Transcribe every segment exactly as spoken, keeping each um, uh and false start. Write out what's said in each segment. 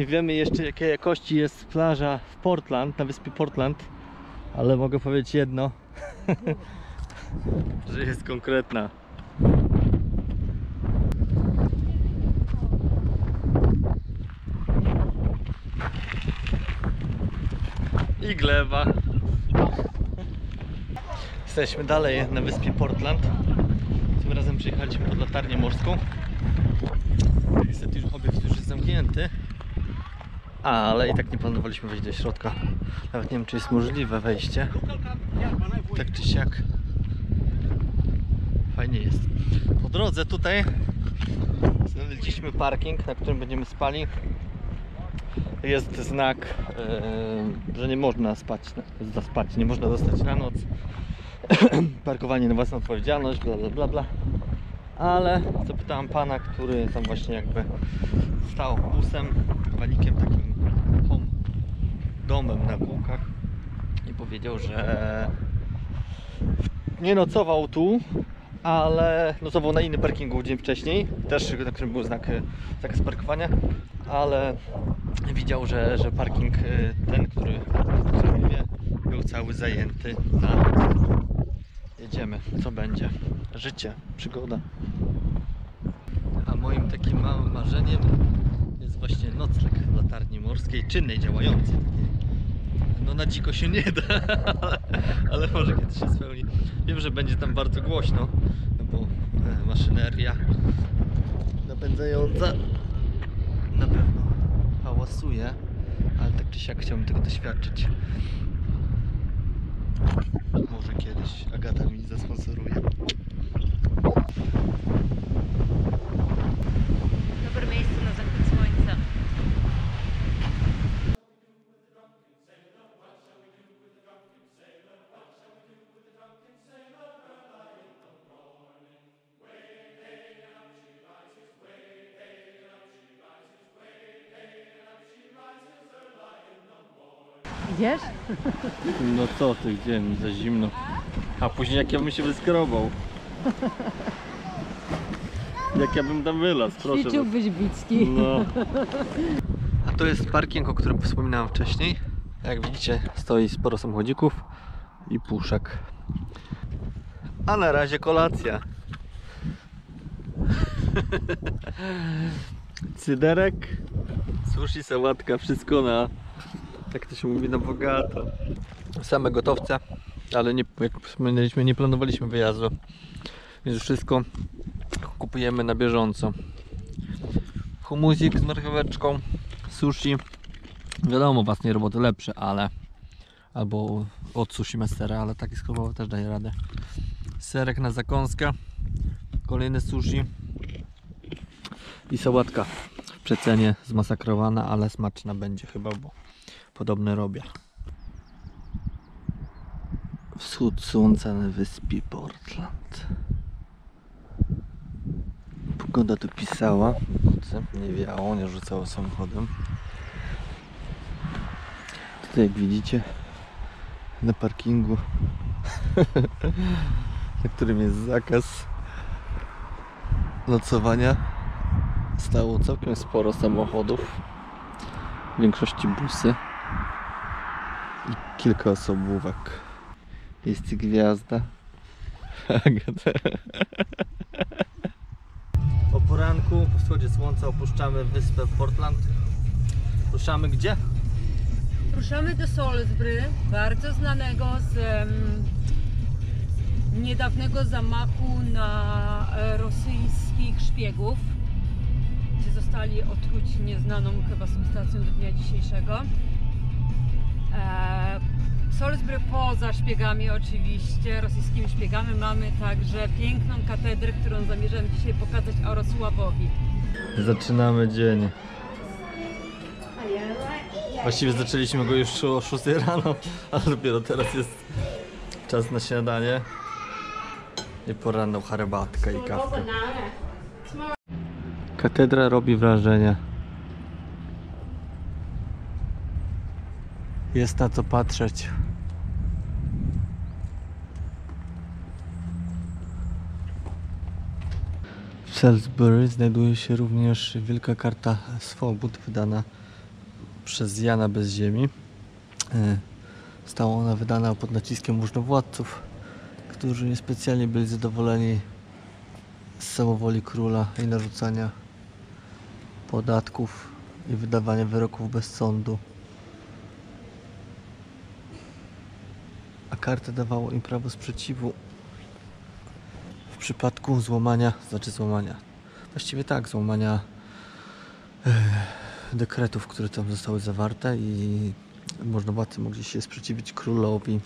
Nie wiemy jeszcze, jakiej jakości jest plaża w Portland, na wyspie Portland, ale mogę powiedzieć jedno, że jest konkretna. I gleba. Jesteśmy dalej na wyspie Portland. Tym razem przyjechaliśmy pod latarnię morską. Niestety już obiekt już jest zamknięty, ale i tak nie planowaliśmy wejść do środka. Nawet nie wiem, czy jest możliwe wejście. Tak czy siak. Fajnie jest. Po drodze tutaj znaleźliśmy parking, na którym będziemy spali. Jest znak, że nie można spać, zaspać, nie można zostać na noc. Parkowanie na własną odpowiedzialność, bla bla bla bla. Ale zapytałem pana, który tam właśnie jakby stał busem, walikiem, takim home, domem na kółkach, i powiedział, że nie nocował tu, ale nocował na innym parkingu dzień wcześniej, też na którym był znak zakaz parkowania, ale widział, że, że parking ten, który, który mówię, był cały zajęty na... Jedziemy, co będzie? Życie, przygoda. A moim takim małym marzeniem jest właśnie nocleg w latarni morskiej, czynnej, działającej. No na dziko się nie da, ale, ale może kiedyś się spełni. Wiem, że będzie tam bardzo głośno, bo maszyneria napędzająca na pewno hałasuje, ale tak czy siak chciałbym tego doświadczyć. Może kiedyś Agata mi zasponsoruje. Dobre miejsce na zachód słońca. Idziesz? No co ty, gdzie mi za zimno. A później jak ja bym się wyskrobał. Jak ja bym tam wylazł, proszę. Ćwiczyłbyś bicki. No. A to jest parking, o którym wspominałem wcześniej. Jak widzicie, stoi sporo samochodzików i puszek. A na razie kolacja. Cyderek, sushi, sałatka, wszystko na... Jak to się mówi, na bogato. Same gotowce, ale nie, jak wspomnieliśmy, nie planowaliśmy wyjazdu. Więc wszystko kupujemy na bieżąco. Humuzik z marcheweczką, sushi. Wiadomo, własnej roboty lepsze, ale... Albo od sushi mastera, ale taki skrobowy też daje radę. Serek na zakąskę. Kolejne sushi. I sałatka w przecenie zmasakrowana, ale smaczna będzie chyba, bo... Podobne robię. Wschód słońca na wyspie Portland. Pogoda tu pisała. Nie wiało, nie rzucało samochodem. Tutaj jak widzicie, na parkingu, na którym jest zakaz nocowania, stało całkiem sporo samochodów. W większości busy. I kilka osobówek. Jest i gwiazda. Po poranku, po wschodzie słońca opuszczamy wyspę Portland. Ruszamy gdzie? Ruszamy do Salisbury, bardzo znanego z um, niedawnego zamachu na rosyjskich szpiegów. Gdzie zostali otruci nieznaną chyba substancją do dnia dzisiejszego. Salisbury poza szpiegami oczywiście, rosyjskimi szpiegami, mamy także piękną katedrę, którą zamierzam dzisiaj pokazać Jarosławowi. Zaczynamy dzień. Właściwie zaczęliśmy go już o szóstej rano, ale dopiero teraz jest czas na śniadanie i poranną herbatkę i kawkę. Katedra robi wrażenie. Jest na co patrzeć. W Salisbury znajduje się również Wielka Karta Swobód, wydana przez Jana bez ziemi. Została ona wydana pod naciskiem różnowładców, którzy niespecjalnie byli zadowoleni z samowoli króla i narzucania podatków i wydawania wyroków bez sądu. A kartę dawało im prawo sprzeciwu w przypadku złamania, znaczy złamania, właściwie tak, złamania yy, dekretów, które tam zostały zawarte, i możnowładcy mogli się sprzeciwić królowi.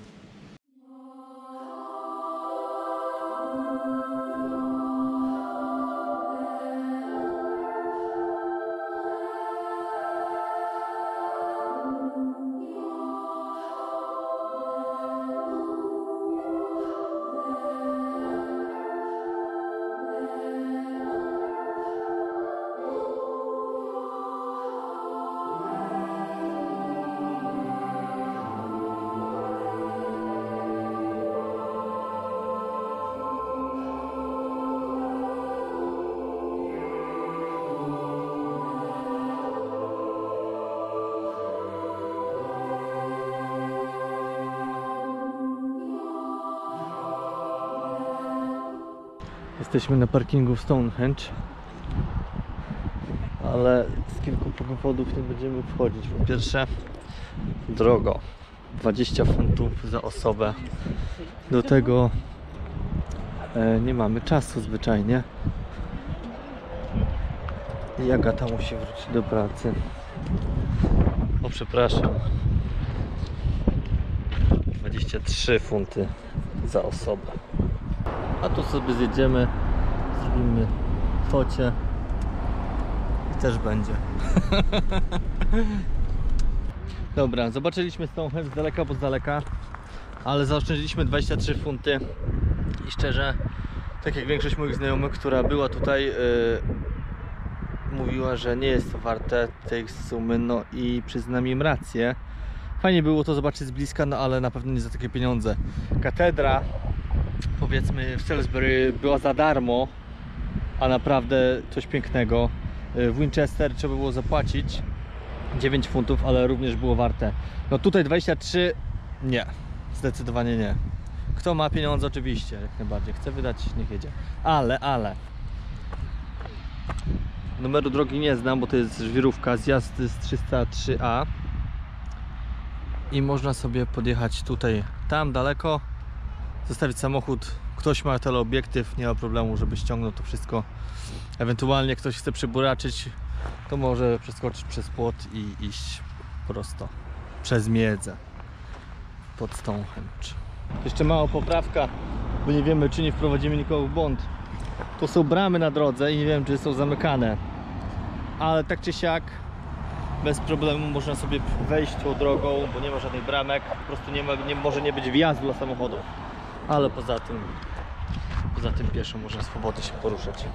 Jesteśmy na parkingu w Stonehenge, ale z kilku powodów nie będziemy wchodzić. Po pierwsze, drogo, dwadzieścia funtów za osobę. Do tego e, nie mamy czasu zwyczajnie. I Agata musi wrócić do pracy. O, przepraszam. dwadzieścia trzy funty za osobę. A tu sobie zjedziemy, zrobimy focie i też będzie. Dobra, zobaczyliśmy Stonehenge z daleka, bo z daleka, ale zaoszczędziliśmy dwadzieścia trzy funty i szczerze, tak jak większość moich znajomych, która była tutaj, yy, mówiła, że nie jest to warte tej sumy, no i przyznam im rację. Fajnie było to zobaczyć z bliska, no ale na pewno nie za takie pieniądze. Katedra, powiedzmy, w Salisbury była za darmo, a naprawdę coś pięknego. W Winchester trzeba było zapłacić dziewięć funtów, ale również było warte. No tutaj dwadzieścia trzy nie, zdecydowanie nie. Kto ma pieniądze, oczywiście, jak najbardziej chce wydać, niech jedzie. Ale, ale numeru drogi nie znam, bo to jest żwirówka, zjazd z trzysta trzy A i można sobie podjechać tutaj, tam daleko, zostawić samochód, ktoś ma teleobiektyw, nie ma problemu, żeby ściągnął to wszystko. Ewentualnie ktoś chce przyburaczyć, to może przeskoczyć przez płot i iść prosto przez miedzę pod Stonehenge. Jeszcze mała poprawka, bo nie wiemy, czy nie wprowadzimy nikogo w błąd. To są bramy na drodze i nie wiem, czy są zamykane, ale tak czy siak bez problemu można sobie wejść tą drogą, bo nie ma żadnych bramek, po prostu nie ma, nie, może nie być wjazdu dla samochodów. Ale poza tym, poza tym pieszo można swobodnie się poruszać.